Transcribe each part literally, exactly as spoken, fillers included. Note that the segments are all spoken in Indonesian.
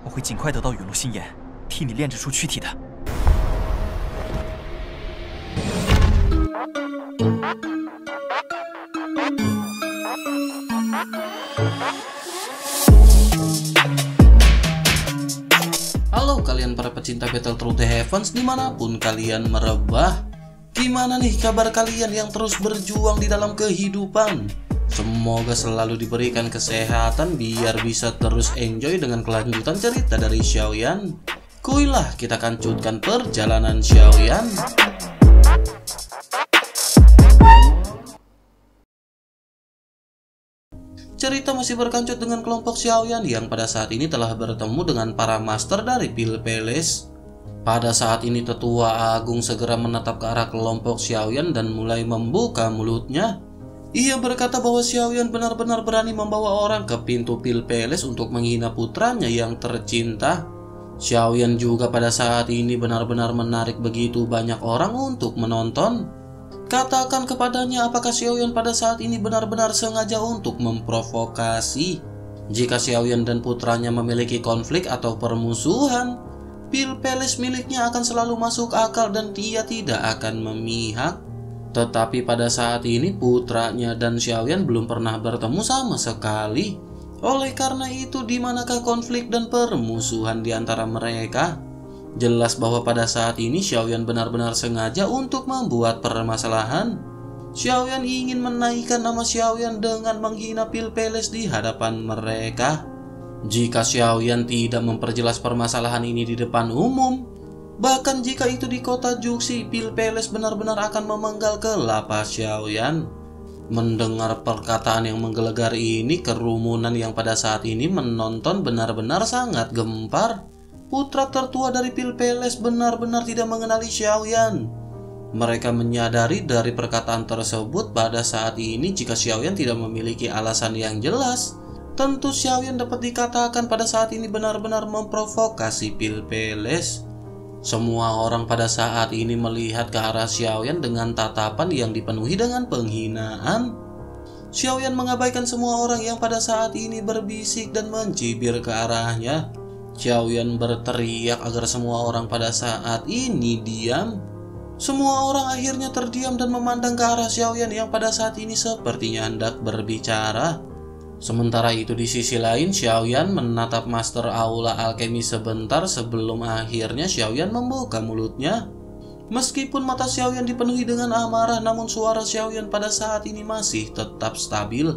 我会尽快得到陨落心炎，替你炼制出躯体的。Halo kalian para pecinta Battle the Heavens dimanapun kalian merebah. Gimana nih kabar kalian yang terus berjuang di dalam kehidupan? Semoga selalu diberikan kesehatan biar bisa terus enjoy dengan kelanjutan cerita dari Xiaoyan. Kuilah kita kancutkan perjalanan Xiaoyan. Cerita masih berkancut dengan kelompok Xiaoyan yang pada saat ini telah bertemu dengan para master dari Pil Peles. Pada saat ini tetua agung segera menatap ke arah kelompok Xiaoyan dan mulai membuka mulutnya. Ia berkata bahwa Xiaoyan benar-benar berani membawa orang ke pintu Pil Peles untuk menghina putranya yang tercinta. Xiaoyan juga pada saat ini benar-benar menarik begitu banyak orang untuk menonton. Katakan kepadanya apakah Xiaoyan pada saat ini benar-benar sengaja untuk memprovokasi. Jika Xiaoyan dan putranya memiliki konflik atau permusuhan, Pil Peles miliknya akan selalu masuk akal dan dia tidak akan memihak. Tetapi pada saat ini putranya dan Xiaoyan belum pernah bertemu sama sekali. Oleh karena itu, di manakah konflik dan permusuhan di antara mereka? Jelas bahwa pada saat ini Xiaoyan benar-benar sengaja untuk membuat permasalahan. Xiaoyan ingin menaikkan nama Xiaoyan dengan menghina Pil Peles di hadapan mereka. Jika Xiaoyan tidak memperjelas permasalahan ini di depan umum, bahkan jika itu di kota Juxi, Pil Peles benar-benar akan memenggal kelapa Xiaoyan. Mendengar perkataan yang menggelegar ini, kerumunan yang pada saat ini menonton benar-benar sangat gempar. Putra tertua dari Pil Peles benar-benar tidak mengenali Xiaoyan. Mereka menyadari dari perkataan tersebut pada saat ini jika Xiaoyan tidak memiliki alasan yang jelas, tentu Xiaoyan dapat dikatakan pada saat ini benar-benar memprovokasi Pil Peles. Semua orang pada saat ini melihat ke arah Xiaoyan dengan tatapan yang dipenuhi dengan penghinaan. Xiaoyan mengabaikan semua orang yang pada saat ini berbisik dan mencibir ke arahnya. Xiaoyan berteriak agar semua orang pada saat ini diam. Semua orang akhirnya terdiam dan memandang ke arah Xiaoyan yang pada saat ini sepertinya hendak berbicara. Sementara itu di sisi lain, Xiaoyan menatap Master Aula Alkemi sebentar sebelum akhirnya Xiaoyan membuka mulutnya. Meskipun mata Xiaoyan dipenuhi dengan amarah, namun suara Xiaoyan pada saat ini masih tetap stabil.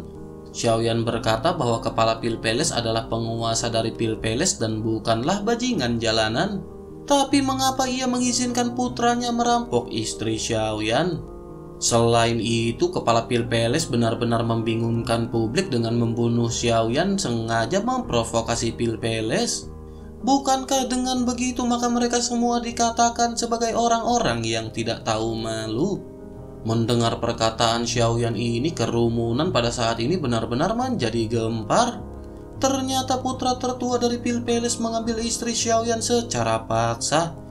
Xiaoyan berkata bahwa kepala Pil Peles adalah penguasa dari Pil Peles dan bukanlah bajingan jalanan. Tapi mengapa ia mengizinkan putranya merampok istri Xiaoyan? Selain itu, kepala Pil Peles benar-benar membingungkan publik dengan membunuh Xiaoyan sengaja memprovokasi Pil Peles. Bukankah dengan begitu maka mereka semua dikatakan sebagai orang-orang yang tidak tahu malu? Mendengar perkataan Xiaoyan ini, kerumunan pada saat ini benar-benar menjadi gempar. Ternyata putra tertua dari Pil Peles mengambil istri Xiaoyan secara paksa.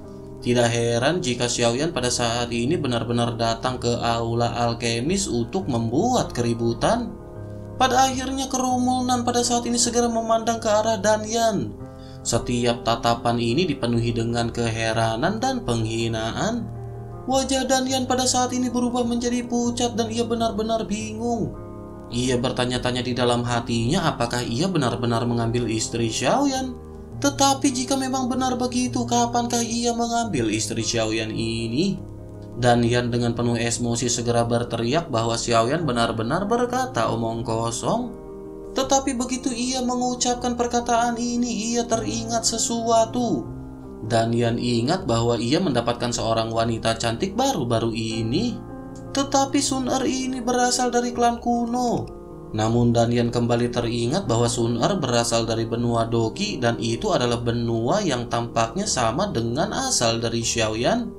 Tidak heran jika Xiaoyan pada saat ini benar-benar datang ke Aula Alkemis untuk membuat keributan. Pada akhirnya kerumunan pada saat ini segera memandang ke arah Dan Yan. Setiap tatapan ini dipenuhi dengan keheranan dan penghinaan. Wajah Dan Yan pada saat ini berubah menjadi pucat dan ia benar-benar bingung. Ia bertanya-tanya di dalam hatinya apakah ia benar-benar mengambil istri Xiaoyan. Tetapi jika memang benar begitu, kapankah ia mengambil istri Xiaoyan ini? Dan Yan dengan penuh emosi segera berteriak bahwa Xiaoyan benar-benar berkata omong kosong. Tetapi begitu ia mengucapkan perkataan ini, ia teringat sesuatu. Dan Yan ingat bahwa ia mendapatkan seorang wanita cantik baru-baru ini. Tetapi Xun'er ini berasal dari klan kuno. Namun Dan Yan kembali teringat bahwa Xun'er berasal dari benua Doki dan itu adalah benua yang tampaknya sama dengan asal dari Xiaoyan.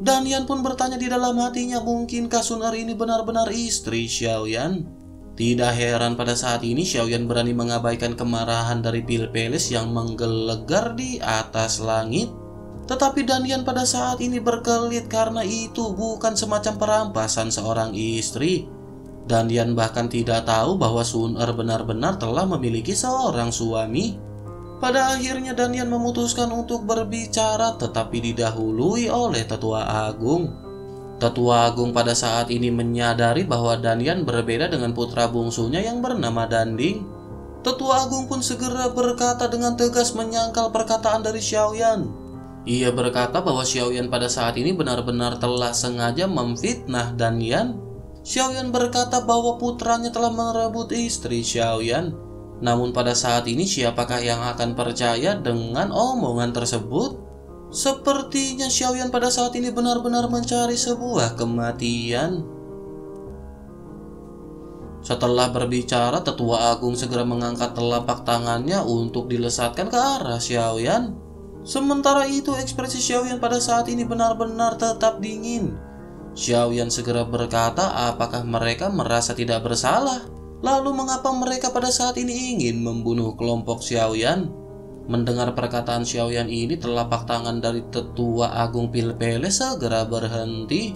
Dan Yan pun bertanya di dalam hatinya, mungkinkah Xun'er ini benar-benar istri Xiaoyan? Tidak heran pada saat ini Xiaoyan berani mengabaikan kemarahan dari Pil Peles yang menggelegar di atas langit. Tetapi Dan Yan pada saat ini berkelit karena itu bukan semacam perampasan seorang istri. Dan Yan bahkan tidak tahu bahwa Xun'er benar-benar telah memiliki seorang suami. Pada akhirnya Dan Yan memutuskan untuk berbicara tetapi didahului oleh tetua agung. Tetua agung pada saat ini menyadari bahwa Dan Yan berbeda dengan putra bungsunya yang bernama Dan Ding. Tetua agung pun segera berkata dengan tegas menyangkal perkataan dari Xiaoyan. Ia berkata bahwa Xiaoyan pada saat ini benar-benar telah sengaja memfitnah Dan Yan. Xiaoyan berkata bahwa putranya telah merebut istri Xiaoyan. Namun pada saat ini siapakah yang akan percaya dengan omongan tersebut? Sepertinya Xiaoyan pada saat ini benar-benar mencari sebuah kematian. Setelah berbicara, tetua agung segera mengangkat telapak tangannya untuk dilesatkan ke arah Xiaoyan. Sementara itu ekspresi Xiaoyan pada saat ini benar-benar tetap dingin. Xiaoyan segera berkata, apakah mereka merasa tidak bersalah? Lalu mengapa mereka pada saat ini ingin membunuh kelompok Xiaoyan? Mendengar perkataan Xiaoyan ini, telapak tangan dari tetua agung Pil Peles segera berhenti.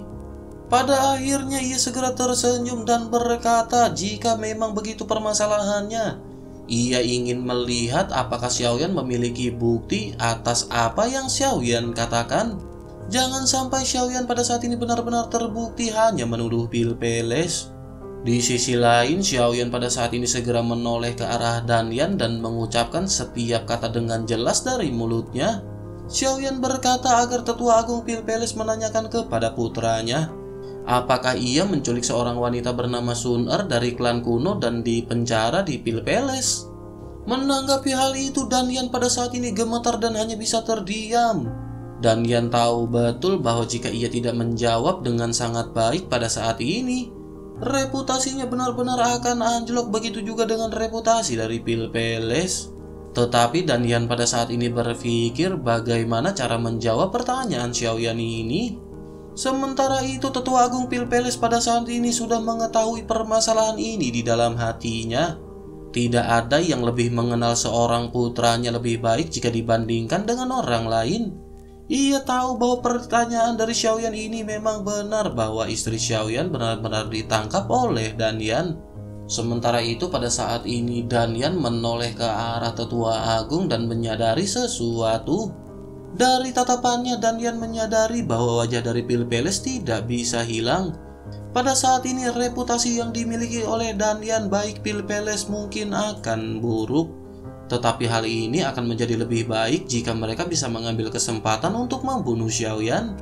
Pada akhirnya ia segera tersenyum dan berkata jika memang begitu permasalahannya, ia ingin melihat apakah Xiaoyan memiliki bukti atas apa yang Xiaoyan katakan. Jangan sampai Xiaoyan pada saat ini benar-benar terbukti hanya menuduh Pil Peles. Di sisi lain, Xiaoyan pada saat ini segera menoleh ke arah Dan Yan dan mengucapkan setiap kata dengan jelas dari mulutnya. Xiaoyan berkata agar tetua agung Pil Peles menanyakan kepada putranya apakah ia menculik seorang wanita bernama Xun'er dari klan kuno dan dipenjara di Pil Peles. Menanggapi hal itu, Dan Yan pada saat ini gemetar dan hanya bisa terdiam. Dan Yan tahu betul bahwa jika ia tidak menjawab dengan sangat baik pada saat ini, reputasinya benar-benar akan anjlok, begitu juga dengan reputasi dari Pil Peles. Tetapi Dan Yan pada saat ini berpikir bagaimana cara menjawab pertanyaan Xiaoyan ini. Sementara itu tetua agung Pil Peles pada saat ini sudah mengetahui permasalahan ini di dalam hatinya. Tidak ada yang lebih mengenal seorang putranya lebih baik jika dibandingkan dengan orang lain. Ia tahu bahwa pertanyaan dari Xiaoyan ini memang benar bahwa istri Xiaoyan benar-benar ditangkap oleh Dan Yan. Sementara itu pada saat ini Dan Yan menoleh ke arah tetua agung dan menyadari sesuatu. Dari tatapannya Dan Yan menyadari bahwa wajah dari Pil Peles tidak bisa hilang. Pada saat ini reputasi yang dimiliki oleh Dan Yan baik Pil Peles mungkin akan buruk. Tetapi hal ini akan menjadi lebih baik jika mereka bisa mengambil kesempatan untuk membunuh Xiaoyan.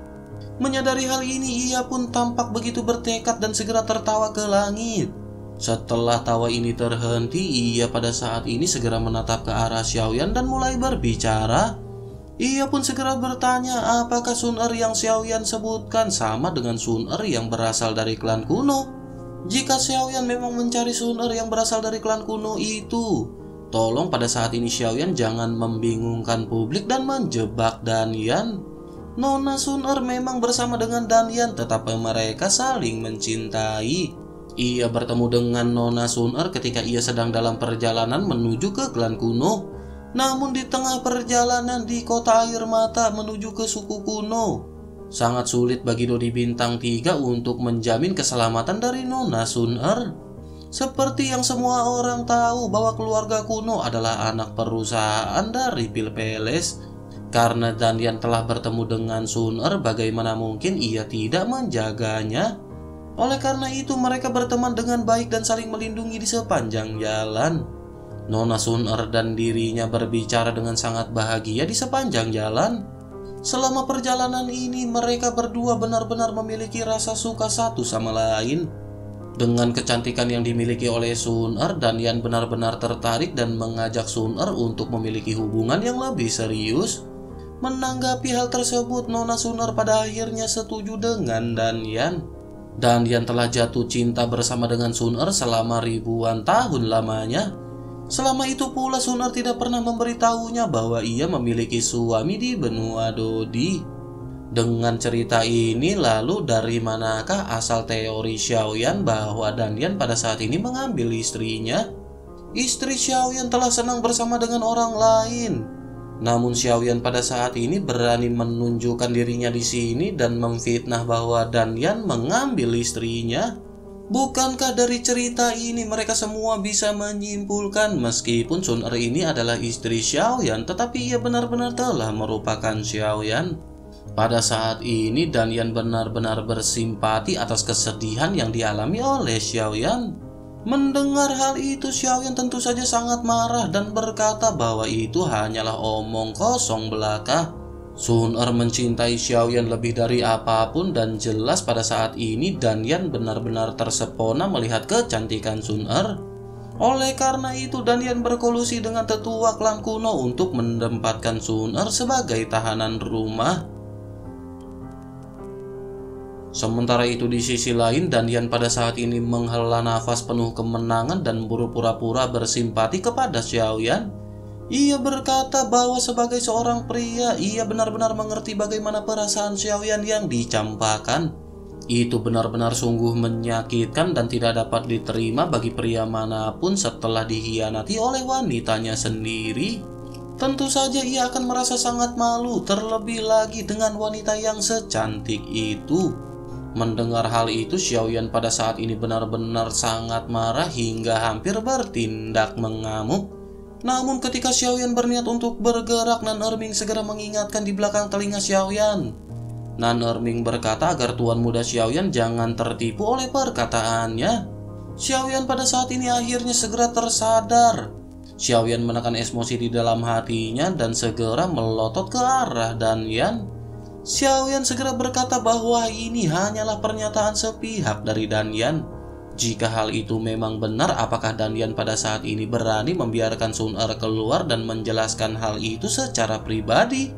Menyadari hal ini, ia pun tampak begitu bertekad dan segera tertawa ke langit. Setelah tawa ini terhenti, ia pada saat ini segera menatap ke arah Xiaoyan dan mulai berbicara. Ia pun segera bertanya apakah Xun'er yang Xiaoyan sebutkan sama dengan Xun'er yang berasal dari klan kuno. Jika Xiaoyan memang mencari Xun'er yang berasal dari klan kuno itu, tolong pada saat ini Xiaoyan jangan membingungkan publik dan menjebak Dan Yan. Nona Xun'er memang bersama dengan Dan Yan, tetapi mereka saling mencintai. Ia bertemu dengan Nona Xun'er ketika ia sedang dalam perjalanan menuju ke klan kuno. Namun di tengah perjalanan di kota air mata menuju ke suku kuno, sangat sulit bagi Dou Di bintang tiga untuk menjamin keselamatan dari Nona Xun'er. Seperti yang semua orang tahu bahwa keluarga kuno adalah anak perusahaan dari Pil Peles. Karena Dan Yan telah bertemu dengan Xun'er, bagaimana mungkin ia tidak menjaganya? Oleh karena itu mereka berteman dengan baik dan saling melindungi di sepanjang jalan. Nona Xun'er dan dirinya berbicara dengan sangat bahagia di sepanjang jalan. Selama perjalanan ini mereka berdua benar-benar memiliki rasa suka satu sama lain. Dengan kecantikan yang dimiliki oleh Xun'er, Dan Yan benar-benar tertarik dan mengajak Xun'er untuk memiliki hubungan yang lebih serius. Menanggapi hal tersebut, Nona Xun'er pada akhirnya setuju dengan Dan Yan. Dan Yan telah jatuh cinta bersama dengan Xun'er selama ribuan tahun lamanya. Selama itu pula Xun'er tidak pernah memberitahunya bahwa ia memiliki suami di benua Dou Di. Dengan cerita ini, lalu dari manakah asal teori Xiaoyan bahwa Dan Yan pada saat ini mengambil istrinya? Istri Xiaoyan telah senang bersama dengan orang lain. Namun Xiaoyan pada saat ini berani menunjukkan dirinya di sini dan memfitnah bahwa Dan Yan mengambil istrinya. Bukankah dari cerita ini mereka semua bisa menyimpulkan meskipun Xun'er ini adalah istri Xiaoyan, tetapi ia benar-benar telah merupakan Xiaoyan? Pada saat ini Dan Yan benar-benar bersimpati atas kesedihan yang dialami oleh Xiaoyan. Mendengar hal itu, Xiaoyan tentu saja sangat marah dan berkata bahwa itu hanyalah omong kosong belaka. Xun'er mencintai Xiaoyan lebih dari apapun, dan jelas pada saat ini Dan Yan benar-benar tersepona melihat kecantikan Xun'er. Oleh karena itu, Dan Yan berkolusi dengan tetua klan kuno untuk menempatkan Xun'er sebagai tahanan rumah. Sementara itu di sisi lain, Dan Yan pada saat ini menghela nafas penuh kemenangan dan berpura-pura bersimpati kepada Xiaoyan. Ia berkata bahwa sebagai seorang pria, ia benar-benar mengerti bagaimana perasaan Xiaoyan yang dicampakkan. Itu benar-benar sungguh menyakitkan dan tidak dapat diterima bagi pria manapun setelah dikhianati oleh wanitanya sendiri. Tentu saja ia akan merasa sangat malu, terlebih lagi dengan wanita yang secantik itu. Mendengar hal itu, Xiaoyan pada saat ini benar-benar sangat marah hingga hampir bertindak mengamuk. Namun ketika Xiaoyan berniat untuk bergerak, Nan Erming segera mengingatkan di belakang telinga Xiaoyan. Nan Erming berkata agar tuan muda Xiaoyan jangan tertipu oleh perkataannya. Xiaoyan pada saat ini akhirnya segera tersadar. Xiaoyan menekan emosi di dalam hatinya dan segera melotot ke arah Dan Yan. Xiaoyan segera berkata bahwa ini hanyalah pernyataan sepihak dari Dan Yan. Jika hal itu memang benar, apakah Dan Yan pada saat ini berani membiarkan Xun'er keluar dan menjelaskan hal itu secara pribadi?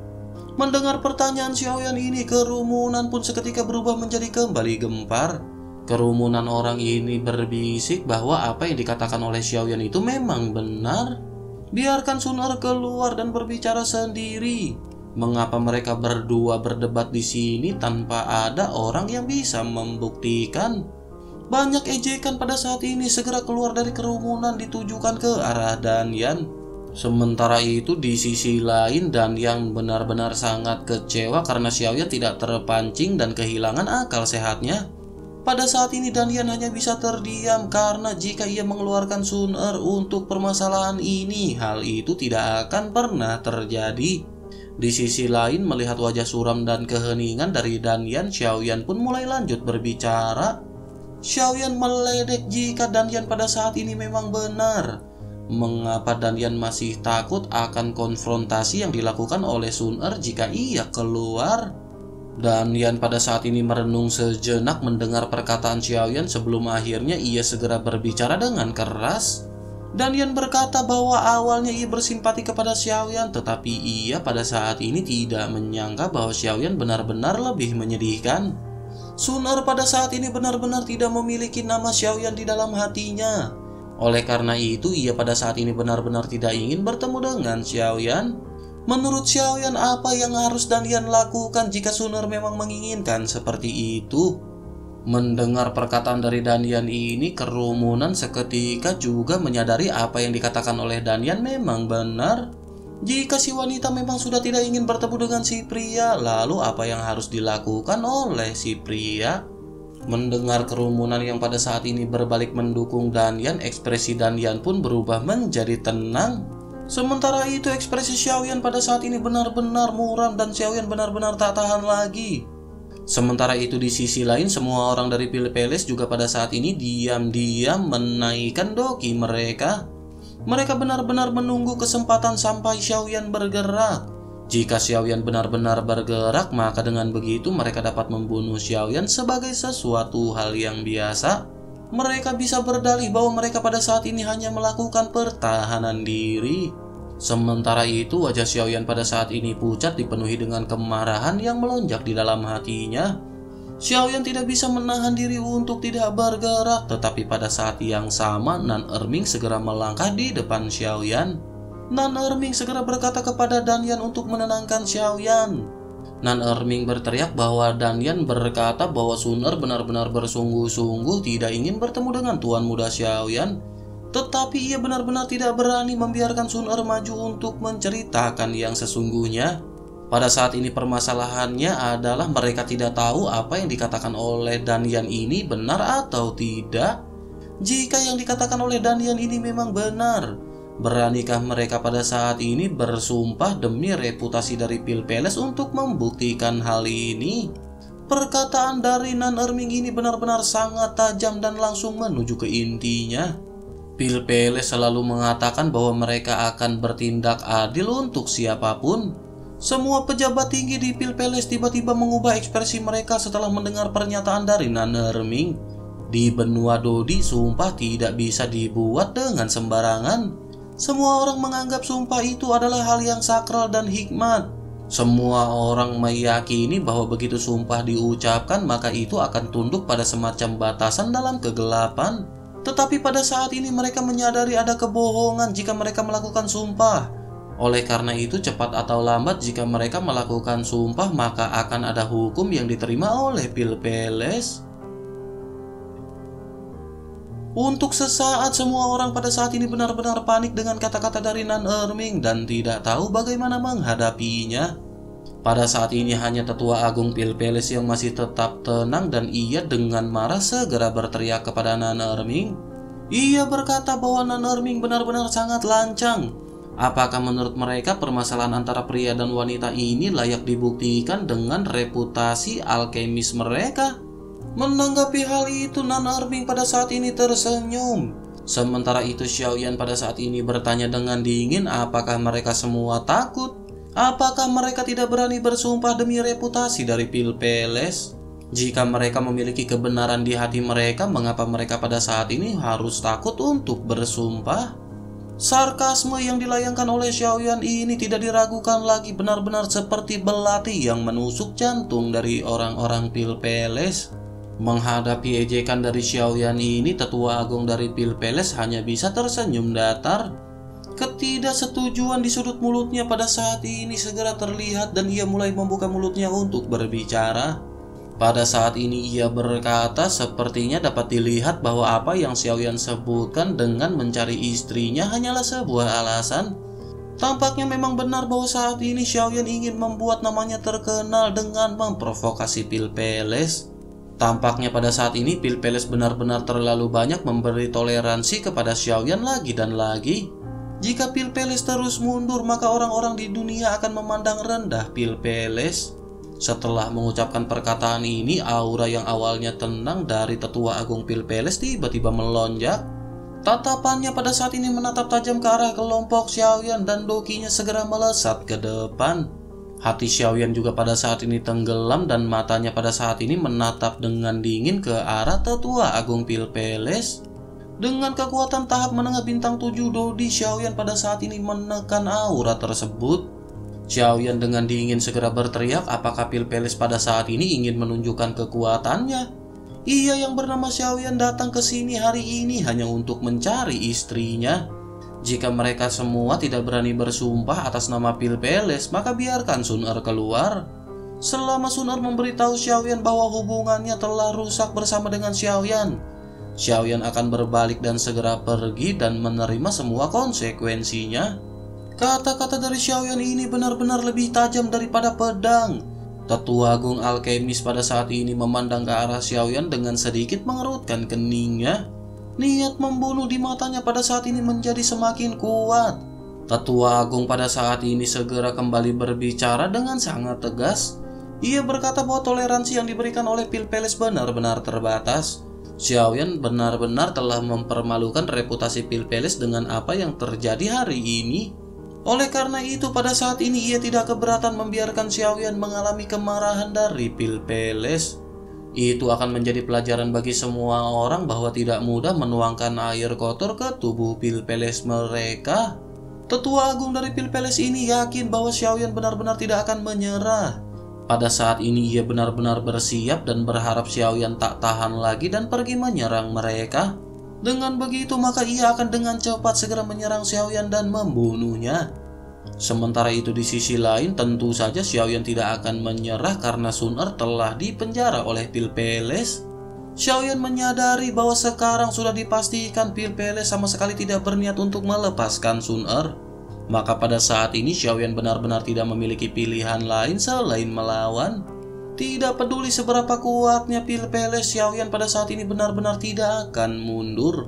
Mendengar pertanyaan Xiaoyan ini, kerumunan pun seketika berubah menjadi kembali gempar. Kerumunan orang ini berbisik bahwa apa yang dikatakan oleh Xiaoyan itu memang benar. Biarkan Xun'er keluar dan berbicara sendiri. Mengapa mereka berdua berdebat di sini tanpa ada orang yang bisa membuktikan? Banyak ejekan pada saat ini segera keluar dari kerumunan ditujukan ke arah Dan Yan. Sementara itu di sisi lain, Dan Yan benar-benar sangat kecewa karena Xiaoyan tidak terpancing dan kehilangan akal sehatnya. Pada saat ini Dan Yan hanya bisa terdiam karena jika ia mengeluarkan Xun'er untuk permasalahan ini, hal itu tidak akan pernah terjadi. Di sisi lain, melihat wajah suram dan keheningan dari Dan Yan, Xiaoyan pun mulai lanjut berbicara. Xiaoyan meledek jika Dan Yan pada saat ini memang benar. Mengapa Dan Yan masih takut akan konfrontasi yang dilakukan oleh Xun'er jika ia keluar? Dan Yan pada saat ini merenung sejenak mendengar perkataan Xiaoyan sebelum akhirnya ia segera berbicara dengan keras. Dan Yan berkata bahwa awalnya ia bersimpati kepada Xiaoyan, tetapi ia pada saat ini tidak menyangka bahwa Xiaoyan benar-benar lebih menyedihkan. Xun'er pada saat ini benar-benar tidak memiliki nama Xiaoyan di dalam hatinya. Oleh karena itu, ia pada saat ini benar-benar tidak ingin bertemu dengan Xiaoyan. Menurut Xiaoyan, apa yang harus Dan Yan lakukan jika Xun'er memang menginginkan seperti itu? Mendengar perkataan dari Dan Yan ini, kerumunan seketika juga menyadari apa yang dikatakan oleh Dan Yan memang benar. Jika si wanita memang sudah tidak ingin bertemu dengan si pria, lalu apa yang harus dilakukan oleh si pria? Mendengar kerumunan yang pada saat ini berbalik mendukung Dan Yan, ekspresi Dan Yan pun berubah menjadi tenang. Sementara itu ekspresi Xiaoyan pada saat ini benar-benar muram dan Xiaoyan benar-benar tak tahan lagi. Sementara itu di sisi lain, semua orang dari Pil Peles juga pada saat ini diam-diam menaikkan doki mereka. Mereka benar-benar menunggu kesempatan sampai Xiaoyan bergerak. Jika Xiaoyan benar-benar bergerak, maka dengan begitu mereka dapat membunuh Xiaoyan sebagai sesuatu hal yang biasa. Mereka bisa berdalih bahwa mereka pada saat ini hanya melakukan pertahanan diri. Sementara itu, wajah Xiaoyan pada saat ini pucat dipenuhi dengan kemarahan yang melonjak di dalam hatinya. Xiaoyan tidak bisa menahan diri untuk tidak bergerak, tetapi pada saat yang sama Nan Erming segera melangkah di depan Xiaoyan. Nan Erming segera berkata kepada Dan Yan untuk menenangkan Xiaoyan. Nan Erming berteriak bahwa Dan Yan berkata bahwa Xun'er benar-benar bersungguh-sungguh tidak ingin bertemu dengan tuan muda Xiaoyan, tetapi ia benar-benar tidak berani membiarkan Xun'er maju untuk menceritakan yang sesungguhnya. Pada saat ini permasalahannya adalah mereka tidak tahu apa yang dikatakan oleh Dan Yan ini benar atau tidak. Jika yang dikatakan oleh Dan Yan ini memang benar, beranikah mereka pada saat ini bersumpah demi reputasi dari Pil Peles untuk membuktikan hal ini? Perkataan dari Nan Erming ini benar-benar sangat tajam dan langsung menuju ke intinya. Pil Peles selalu mengatakan bahwa mereka akan bertindak adil untuk siapapun. Semua pejabat tinggi di Pil Peles tiba-tiba mengubah ekspresi mereka setelah mendengar pernyataan dari Nan Erming. Di benua Dou Di, sumpah tidak bisa dibuat dengan sembarangan. Semua orang menganggap sumpah itu adalah hal yang sakral dan hikmat. Semua orang meyakini bahwa begitu sumpah diucapkan, maka itu akan tunduk pada semacam batasan dalam kegelapan. Tetapi pada saat ini mereka menyadari ada kebohongan jika mereka melakukan sumpah. Oleh karena itu, cepat atau lambat jika mereka melakukan sumpah, maka akan ada hukum yang diterima oleh Pil Peles. Untuk sesaat, semua orang pada saat ini benar-benar panik dengan kata-kata dari Nan Erming dan tidak tahu bagaimana menghadapinya. Pada saat ini hanya Tetua Agung Pil Peles yang masih tetap tenang, dan ia dengan marah segera berteriak kepada Nan Erming. Ia berkata bahwa Nan Erming benar-benar sangat lancang. Apakah menurut mereka permasalahan antara pria dan wanita ini layak dibuktikan dengan reputasi alkemis mereka? Menanggapi hal itu, Nan Erming pada saat ini tersenyum. Sementara itu, Xiaoyan pada saat ini bertanya dengan dingin, apakah mereka semua takut? Apakah mereka tidak berani bersumpah demi reputasi dari Pil Peles? Jika mereka memiliki kebenaran di hati mereka, mengapa mereka pada saat ini harus takut untuk bersumpah? Sarkasme yang dilayangkan oleh Xiaoyan ini tidak diragukan lagi, benar-benar seperti belati yang menusuk jantung dari orang-orang Pil Peles. Menghadapi ejekan dari Xiaoyan ini, Tetua Agung dari Pil Peles hanya bisa tersenyum datar. Ketidaksetujuan di sudut mulutnya pada saat ini segera terlihat, dan ia mulai membuka mulutnya untuk berbicara. Pada saat ini ia berkata, sepertinya dapat dilihat bahwa apa yang Xiaoyan sebutkan dengan mencari istrinya hanyalah sebuah alasan. Tampaknya memang benar bahwa saat ini Xiaoyan ingin membuat namanya terkenal dengan memprovokasi Pil Peles. Tampaknya pada saat ini Pil Peles benar-benar terlalu banyak memberi toleransi kepada Xiaoyan lagi dan lagi. Jika Pil Peles terus mundur, maka orang-orang di dunia akan memandang rendah Pil Peles. Setelah mengucapkan perkataan ini, aura yang awalnya tenang dari Tetua Agung Pil Peles tiba-tiba melonjak. Tatapannya pada saat ini menatap tajam ke arah kelompok Xiaoyan, dan dokinya segera melesat ke depan. Hati Xiaoyan juga pada saat ini tenggelam, dan matanya pada saat ini menatap dengan dingin ke arah Tetua Agung Pil Peles. Dengan kekuatan tahap menengah bintang tujuh Dou Di, Xiaoyan pada saat ini menekan aura tersebut. Xiaoyan dengan dingin segera berteriak, apakah Pil Peles pada saat ini ingin menunjukkan kekuatannya? Ia yang bernama Xiaoyan datang ke sini hari ini hanya untuk mencari istrinya. Jika mereka semua tidak berani bersumpah atas nama Pil Peles, maka biarkan Xun'er keluar. Selama Xun'er memberitahu Xiaoyan bahwa hubungannya telah rusak bersama dengan Xiaoyan, Xiaoyan akan berbalik dan segera pergi dan menerima semua konsekuensinya. Kata-kata dari Xiaoyan ini benar-benar lebih tajam daripada pedang. Tetua Agung Alkemis pada saat ini memandang ke arah Xiaoyan dengan sedikit mengerutkan keningnya. Niat membunuh di matanya pada saat ini menjadi semakin kuat. Tetua Agung pada saat ini segera kembali berbicara dengan sangat tegas. Ia berkata bahwa toleransi yang diberikan oleh Pil Peles benar-benar terbatas. Xiaoyan benar-benar telah mempermalukan reputasi Pil Peles dengan apa yang terjadi hari ini. Oleh karena itu, pada saat ini ia tidak keberatan membiarkan Xiaoyan mengalami kemarahan dari Pil Peles. Itu akan menjadi pelajaran bagi semua orang bahwa tidak mudah menuangkan air kotor ke tubuh Pil Peles mereka. Tetua Agung dari Pil Peles ini yakin bahwa Xiaoyan benar-benar tidak akan menyerah. Pada saat ini ia benar-benar bersiap dan berharap Xiaoyan tak tahan lagi dan pergi menyerang mereka. Dengan begitu, maka ia akan dengan cepat segera menyerang Xiaoyan dan membunuhnya. Sementara itu di sisi lain, tentu saja Xiaoyan tidak akan menyerah karena Xun'er telah dipenjara oleh Pil Peles. Xiaoyan menyadari bahwa sekarang sudah dipastikan Pil Peles sama sekali tidak berniat untuk melepaskan Xun'er. Maka pada saat ini Xiaoyan benar-benar tidak memiliki pilihan lain selain melawan. Tidak peduli seberapa kuatnya Pil Peles, Xiaoyan pada saat ini benar-benar tidak akan mundur.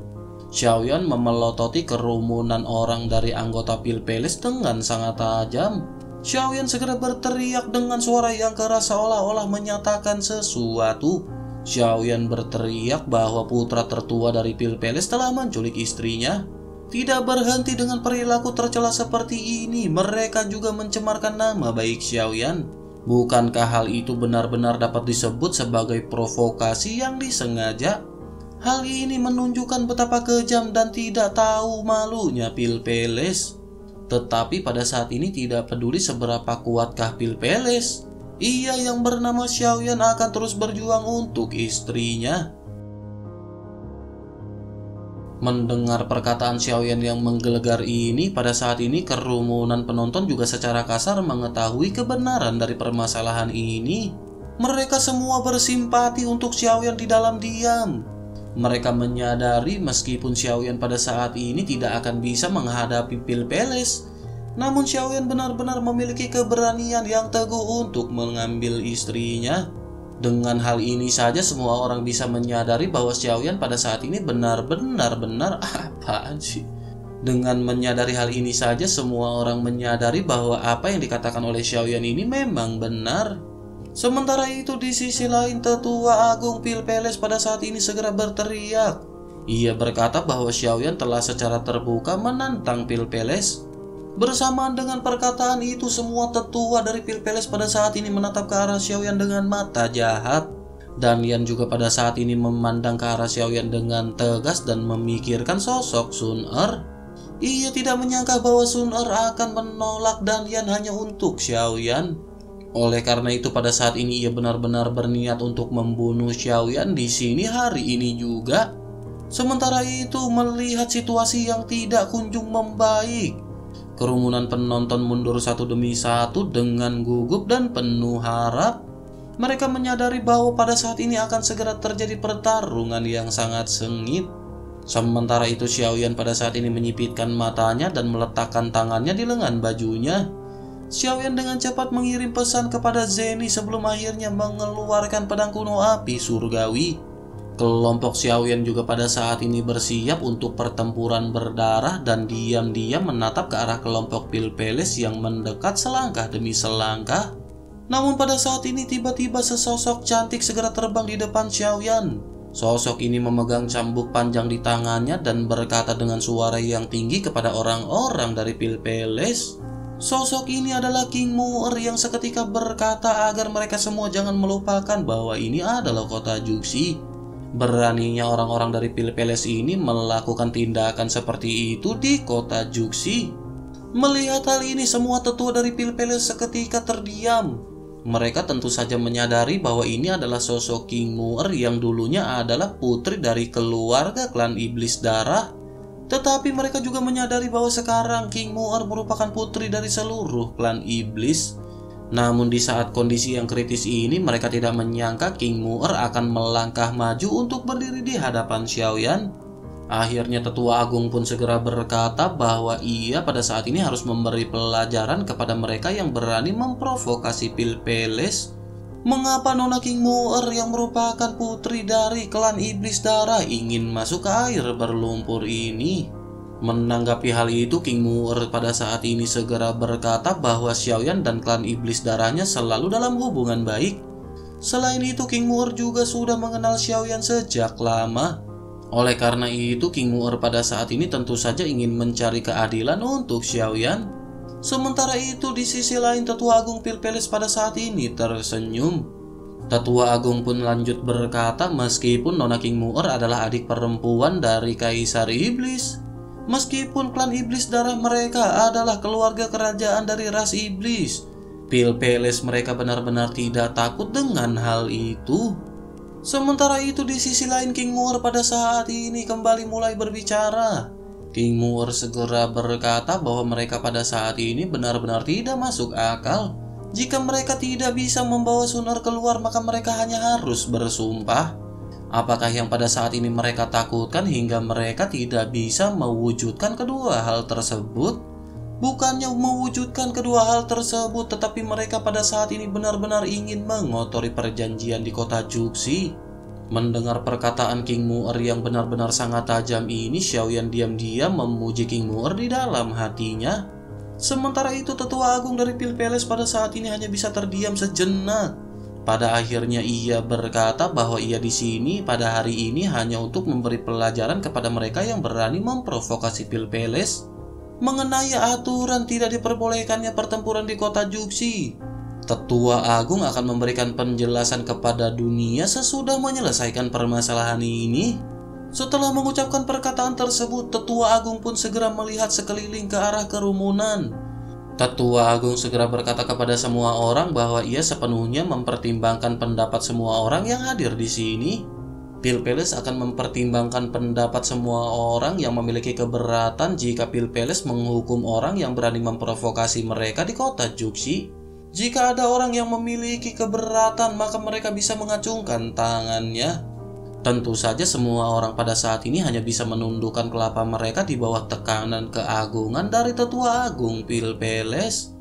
Xiaoyan memelototi kerumunan orang dari anggota Pil Peles dengan sangat tajam. Xiaoyan segera berteriak dengan suara yang keras seolah-olah menyatakan sesuatu. Xiaoyan berteriak bahwa putra tertua dari Pil Peles telah menculik istrinya. Tidak berhenti dengan perilaku tercela seperti ini, mereka juga mencemarkan nama baik Xiaoyan. Bukankah hal itu benar-benar dapat disebut sebagai provokasi yang disengaja? Hal ini menunjukkan betapa kejam dan tidak tahu malunya Pil Peles. Tetapi pada saat ini tidak peduli seberapa kuatkah Pil Peles, ia yang bernama Xiaoyan akan terus berjuang untuk istrinya. Mendengar perkataan Xiaoyan yang menggelegar ini, pada saat ini kerumunan penonton juga secara kasar mengetahui kebenaran dari permasalahan ini. Mereka semua bersimpati untuk Xiaoyan di dalam diam. Mereka menyadari meskipun Xiaoyan pada saat ini tidak akan bisa menghadapi Pil Peles, namun Xiaoyan benar-benar memiliki keberanian yang teguh untuk mengambil istrinya. Dengan hal ini saja semua orang bisa menyadari bahwa Xiaoyan pada saat ini benar-benar benar apaan sih. Dengan menyadari hal ini saja semua orang menyadari bahwa apa yang dikatakan oleh Xiaoyan ini memang benar. Sementara itu di sisi lain tetua agung Pil Peles pada saat ini segera berteriak. Ia berkata bahwa Xiaoyan telah secara terbuka menantang Pil Peles. Bersamaan dengan perkataan itu, semua tetua dari Pil Peles pada saat ini menatap ke arah Xiaoyan dengan mata jahat. Dan Dan Yan juga pada saat ini memandang ke arah Xiaoyan dengan tegas dan memikirkan sosok Xun'er. Ia tidak menyangka bahwa Xun'er akan menolak Dan Yan hanya untuk Xiaoyan. Oleh karena itu pada saat ini ia benar-benar berniat untuk membunuh Xiaoyan di sini hari ini juga. Sementara itu melihat situasi yang tidak kunjung membaik, kerumunan penonton mundur satu demi satu dengan gugup dan penuh harap. Mereka menyadari bahwa pada saat ini akan segera terjadi pertarungan yang sangat sengit. Sementara itu Xiaoyan pada saat ini menyipitkan matanya dan meletakkan tangannya di lengan bajunya. Xiaoyan dengan cepat mengirim pesan kepada Zeni sebelum akhirnya mengeluarkan pedang kuno api surgawi. Kelompok Xiaoyan juga pada saat ini bersiap untuk pertempuran berdarah dan diam-diam menatap ke arah kelompok Pil Peles yang mendekat selangkah demi selangkah. Namun pada saat ini tiba-tiba sesosok cantik segera terbang di depan Xiaoyan. Sosok ini memegang cambuk panjang di tangannya dan berkata dengan suara yang tinggi kepada orang-orang dari Pil Peles. Sosok ini adalah Qing Mu'er yang seketika berkata agar mereka semua jangan melupakan bahwa ini adalah kota Juxi. Beraninya orang-orang dari Pil Peles ini melakukan tindakan seperti itu di kota Juxi. Melihat hal ini semua tetua dari Pil Peles seketika terdiam. Mereka tentu saja menyadari bahwa ini adalah sosok Qing Mu'er yang dulunya adalah putri dari keluarga klan Iblis Darah. Tetapi mereka juga menyadari bahwa sekarang Qing Mu'er merupakan putri dari seluruh klan Iblis. Namun di saat kondisi yang kritis ini mereka tidak menyangka Qing Mu'er akan melangkah maju untuk berdiri di hadapan Xiaoyan. Akhirnya tetua agung pun segera berkata bahwa ia pada saat ini harus memberi pelajaran kepada mereka yang berani memprovokasi Pil Peles. Mengapa nona Qing Mu'er yang merupakan putri dari klan Iblis Darah ingin masuk ke air berlumpur ini? Menanggapi hal itu, Qing Mu'er pada saat ini segera berkata bahwa Xiaoyan dan klan Iblis Darahnya selalu dalam hubungan baik. Selain itu, Qing Mu'er juga sudah mengenal Xiaoyan sejak lama. Oleh karena itu, Qing Mu'er pada saat ini tentu saja ingin mencari keadilan untuk Xiaoyan. Sementara itu, di sisi lain tetua agung Pil Peles pada saat ini tersenyum. Tetua agung pun lanjut berkata meskipun nona Qing Mu'er adalah adik perempuan dari Kaisar Iblis, meskipun klan Iblis Darah mereka adalah keluarga kerajaan dari ras iblis, Pil Peles mereka benar-benar tidak takut dengan hal itu. Sementara itu di sisi lain Qing Mu'er pada saat ini kembali mulai berbicara. Qing Mu'er segera berkata bahwa mereka pada saat ini benar-benar tidak masuk akal. Jika mereka tidak bisa membawa Xun'er keluar maka mereka hanya harus bersumpah. Apakah yang pada saat ini mereka takutkan hingga mereka tidak bisa mewujudkan kedua hal tersebut? Bukannya mewujudkan kedua hal tersebut, tetapi mereka pada saat ini benar-benar ingin mengotori perjanjian di kota Juxi. Mendengar perkataan Qing Mu'er yang benar-benar sangat tajam ini, Xiaoyan diam-diam memuji Qing Mu'er di dalam hatinya. Sementara itu, tetua agung dari Pil Peles pada saat ini hanya bisa terdiam sejenak. Pada akhirnya ia berkata bahwa ia di sini pada hari ini hanya untuk memberi pelajaran kepada mereka yang berani memprovokasi Pil Peles mengenai aturan tidak diperbolehkannya pertempuran di kota Juxi. Tetua Agung akan memberikan penjelasan kepada dunia sesudah menyelesaikan permasalahan ini. Setelah mengucapkan perkataan tersebut, Tetua Agung pun segera melihat sekeliling ke arah kerumunan. Tetua Agung segera berkata kepada semua orang bahwa ia sepenuhnya mempertimbangkan pendapat semua orang yang hadir di sini. Pil Peles akan mempertimbangkan pendapat semua orang yang memiliki keberatan jika Pil Peles menghukum orang yang berani memprovokasi mereka di kota Juxi. Jika ada orang yang memiliki keberatan, maka mereka bisa mengacungkan tangannya. Tentu saja semua orang pada saat ini hanya bisa menundukkan kelapa mereka di bawah tekanan keagungan dari Tetua Agung Pil Peles.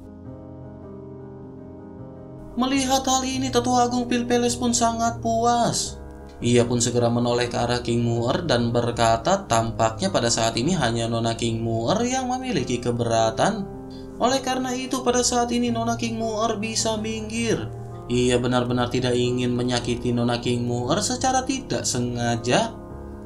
Melihat hal ini, Tetua Agung Pil Peles pun sangat puas. Ia pun segera menoleh ke arah Qing Mu'er dan berkata tampaknya pada saat ini hanya Nona Qing Mu'er yang memiliki keberatan. Oleh karena itu pada saat ini Nona Qing Mu'er bisa minggir. Ia benar-benar tidak ingin menyakiti Nona Qing Mu'er secara tidak sengaja.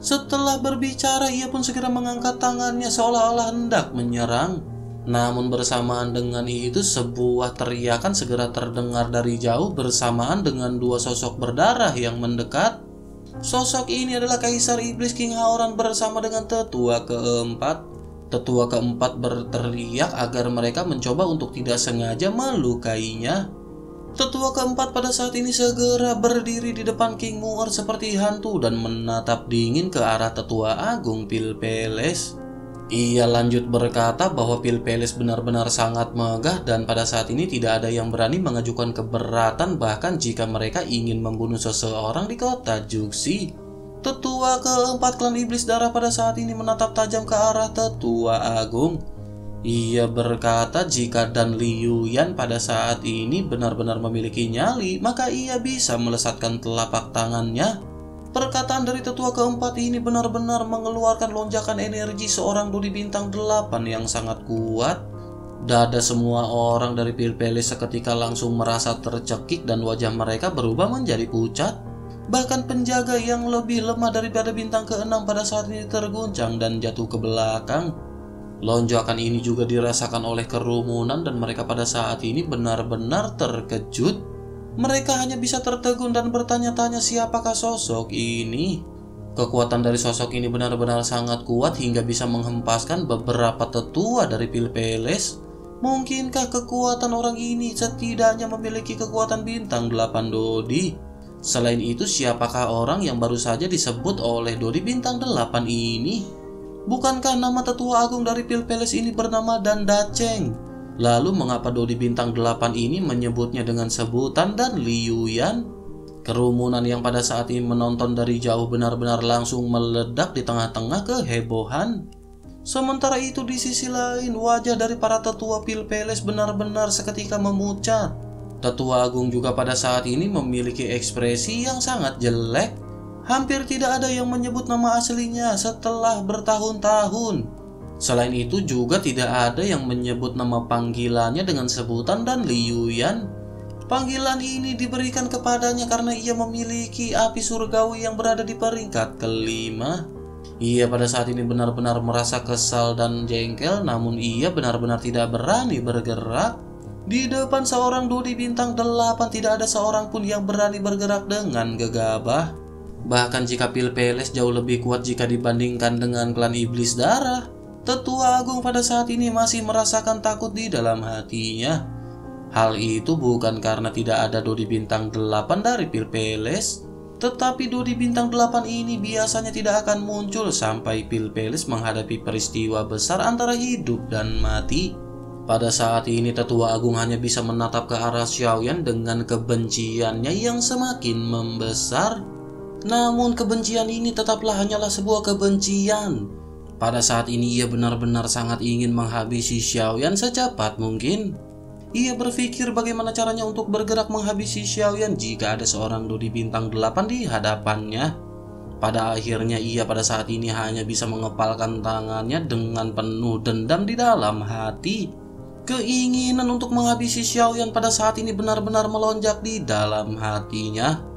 Setelah berbicara, ia pun segera mengangkat tangannya seolah-olah hendak menyerang. Namun bersamaan dengan itu, sebuah teriakan segera terdengar dari jauh bersamaan dengan dua sosok berdarah yang mendekat. Sosok ini adalah Kaisar Iblis Qing Haoran bersama dengan tetua keempat. Tetua keempat berteriak agar mereka mencoba untuk tidak sengaja melukainya. Tetua keempat pada saat ini segera berdiri di depan Qing Mu'er seperti hantu dan menatap dingin ke arah Tetua Agung Pil Peles. Ia lanjut berkata bahwa Pil Peles benar-benar sangat megah dan pada saat ini tidak ada yang berani mengajukan keberatan bahkan jika mereka ingin membunuh seseorang di kota Juxi. Tetua keempat klan Iblis Darah pada saat ini menatap tajam ke arah Tetua Agung. Ia berkata jika Dan Yan pada saat ini benar-benar memiliki nyali, maka ia bisa melesatkan telapak tangannya. Perkataan dari tetua keempat ini benar-benar mengeluarkan lonjakan energi seorang Dou Di bintang delapan yang sangat kuat. Dada semua orang dari Pil Peles seketika langsung merasa tercekik dan wajah mereka berubah menjadi pucat. Bahkan penjaga yang lebih lemah daripada bintang keenam pada saat ini terguncang dan jatuh ke belakang. Lonjakan ini juga dirasakan oleh kerumunan dan mereka pada saat ini benar-benar terkejut. Mereka hanya bisa tertegun dan bertanya-tanya siapakah sosok ini. Kekuatan dari sosok ini benar-benar sangat kuat hingga bisa menghempaskan beberapa tetua dari Pil Peles. Mungkinkah kekuatan orang ini setidaknya memiliki kekuatan bintang delapan Dou Di? Selain itu, siapakah orang yang baru saja disebut oleh Dou Di bintang delapan ini? Bukankah nama tetua agung dari Pil Peles ini bernama Dan Daceng? Lalu mengapa Dou Di bintang delapan ini menyebutnya dengan sebutan Dan Yan? Kerumunan yang pada saat ini menonton dari jauh benar-benar langsung meledak di tengah-tengah kehebohan. Sementara itu di sisi lain, wajah dari para tetua Pil Peles benar-benar seketika memucat. Tetua agung juga pada saat ini memiliki ekspresi yang sangat jelek. Hampir tidak ada yang menyebut nama aslinya setelah bertahun-tahun. Selain itu juga tidak ada yang menyebut nama panggilannya dengan sebutan Dan Yan. Panggilan ini diberikan kepadanya karena ia memiliki api surgawi yang berada di peringkat kelima. Ia pada saat ini benar-benar merasa kesal dan jengkel, namun ia benar-benar tidak berani bergerak. Di depan seorang Dou Di bintang delapan tidak ada seorang pun yang berani bergerak dengan gegabah. Bahkan jika Pil Peles jauh lebih kuat jika dibandingkan dengan klan Iblis Darah, Tetua Agung pada saat ini masih merasakan takut di dalam hatinya. Hal itu bukan karena tidak ada Dou Di bintang delapan dari Pil Peles, tetapi Dou Di bintang delapan ini biasanya tidak akan muncul sampai Pil Peles menghadapi peristiwa besar antara hidup dan mati. Pada saat ini Tetua Agung hanya bisa menatap ke arah Xiaoyan dengan kebenciannya yang semakin membesar. Namun kebencian ini tetaplah hanyalah sebuah kebencian. Pada saat ini ia benar-benar sangat ingin menghabisi Xiaoyan secepat mungkin. Ia berpikir bagaimana caranya untuk bergerak menghabisi Xiaoyan jika ada seorang Dou Di bintang delapan di hadapannya. Pada akhirnya ia pada saat ini hanya bisa mengepalkan tangannya dengan penuh dendam di dalam hati. Keinginan untuk menghabisi Xiaoyan pada saat ini benar-benar melonjak di dalam hatinya.